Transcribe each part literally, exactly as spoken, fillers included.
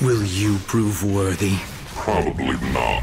Will you prove worthy? Probably not.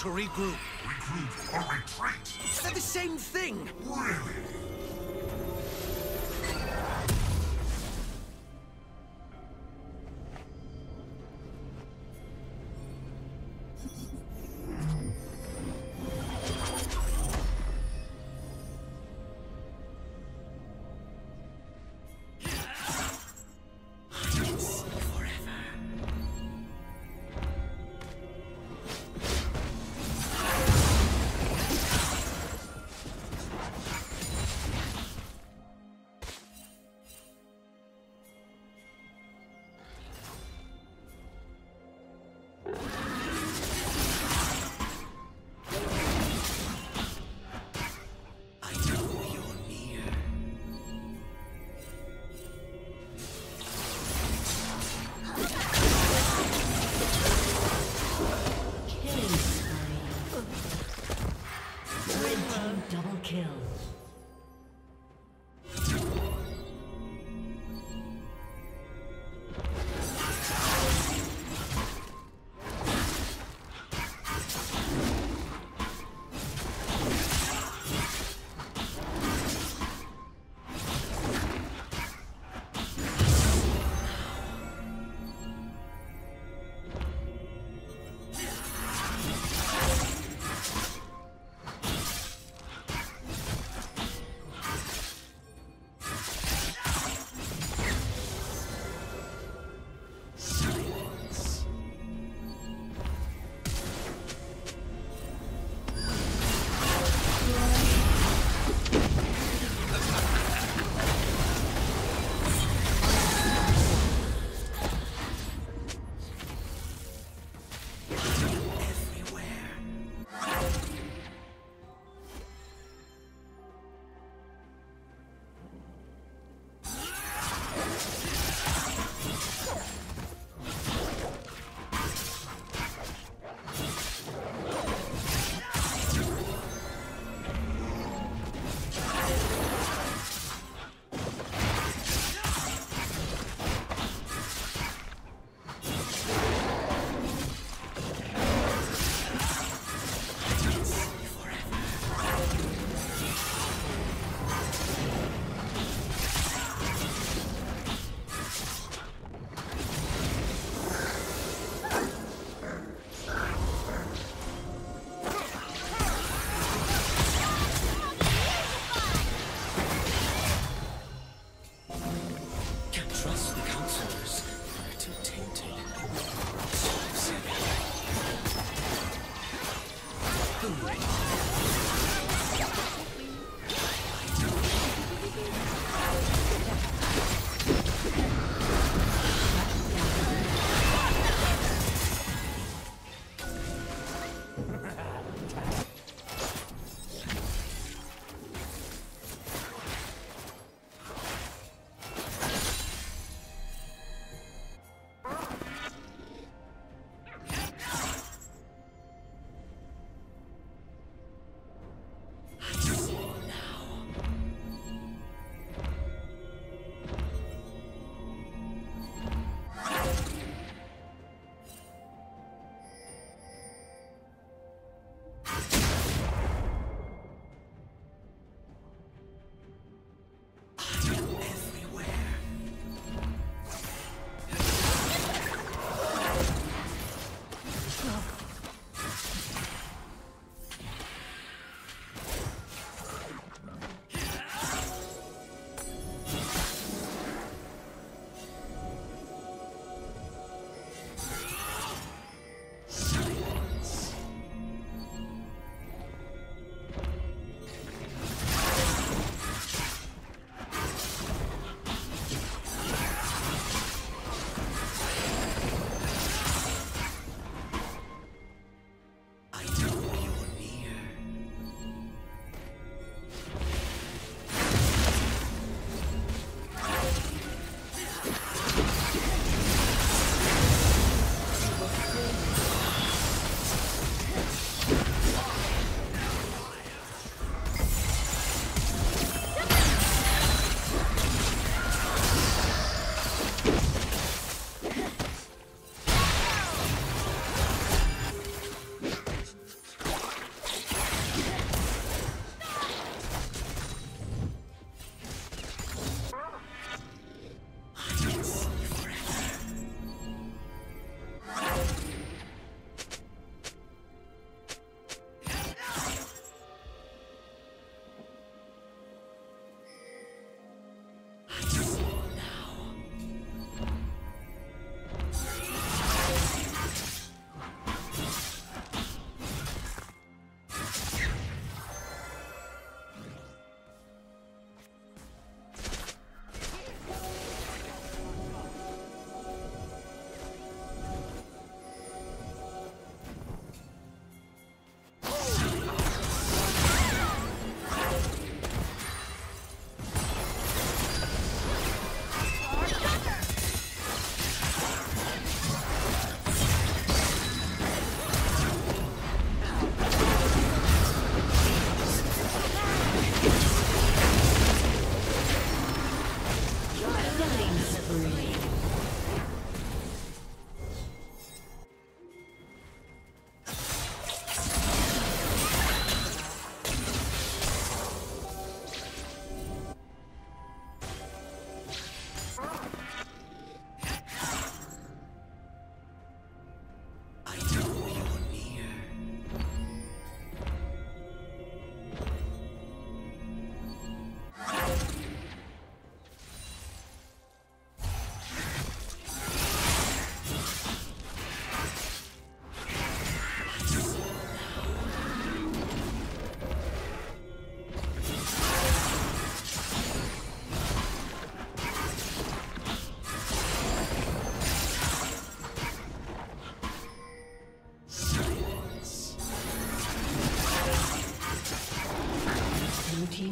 to regroup. Regroup or retreat? They're the same thing. Really?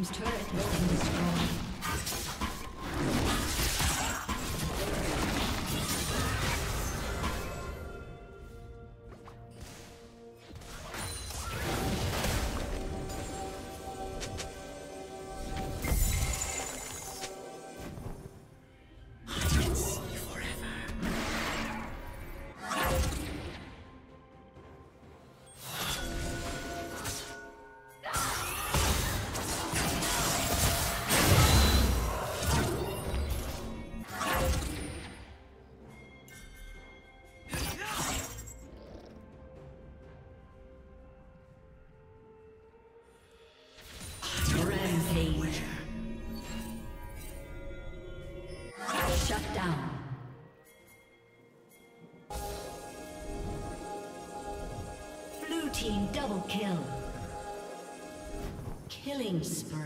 team's turret has been destroyed. Team double kill. Killing spree.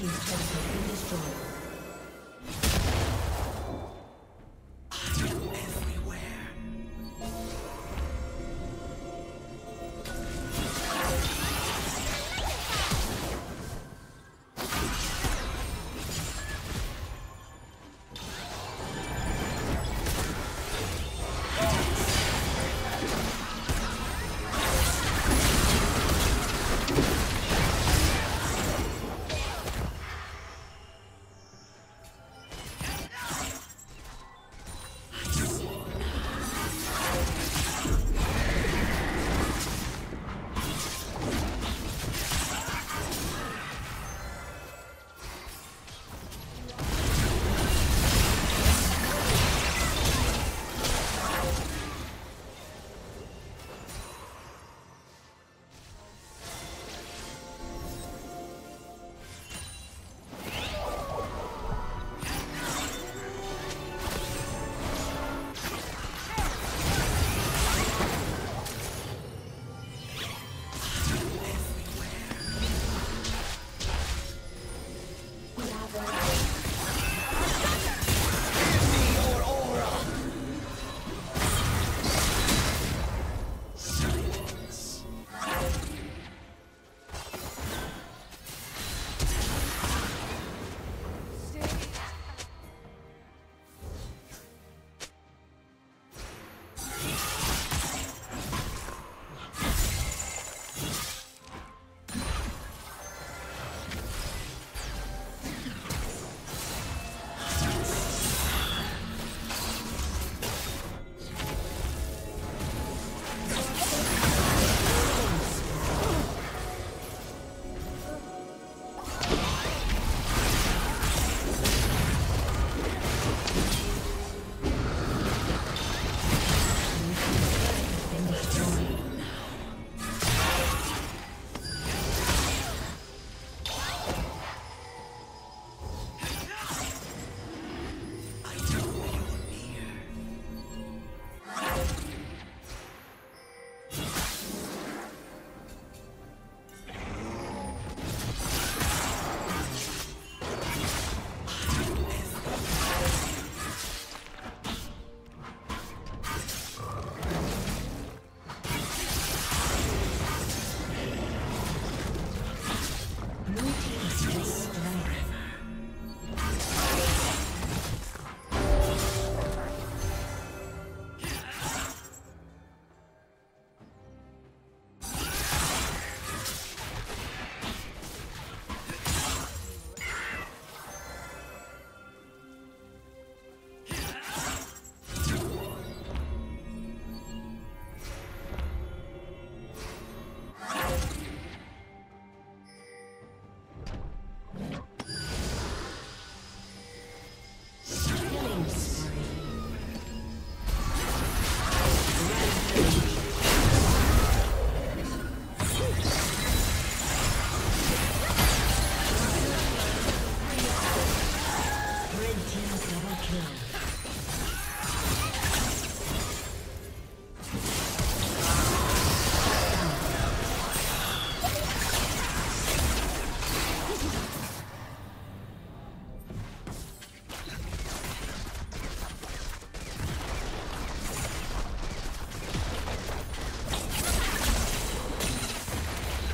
Everywhere.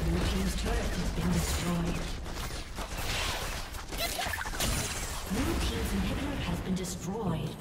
Blue team's turret has been destroyed. Blue team's inhibitor has been destroyed.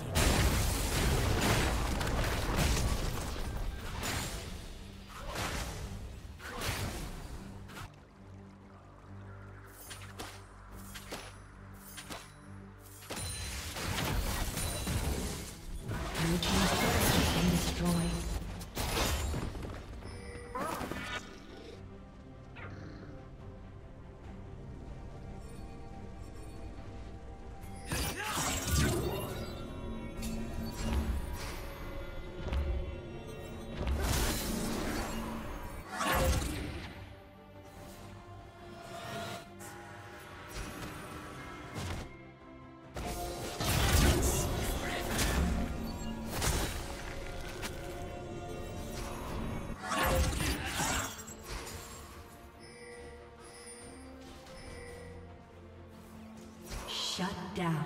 Shut down.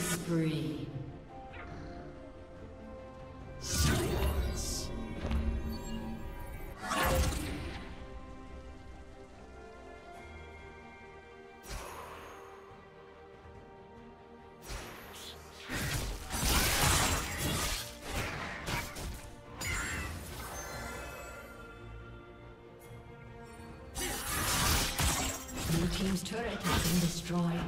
Spree. Silence. Blue team's turret has been destroyed.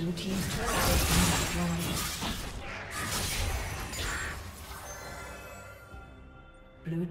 Blue team's turret has been destroyed. Blue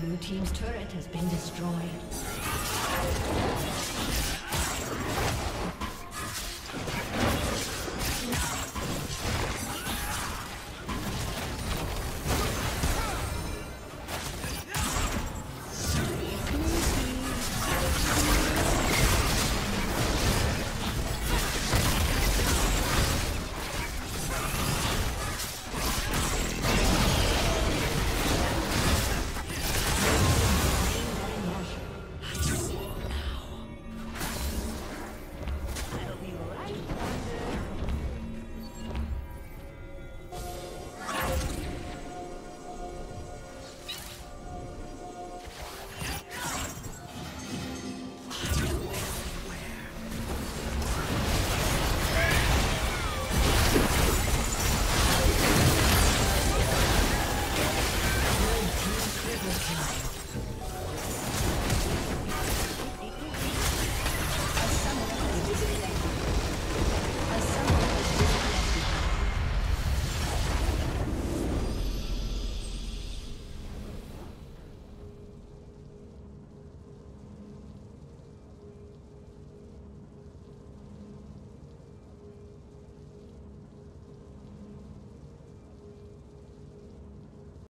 Blue team's turret has been destroyed.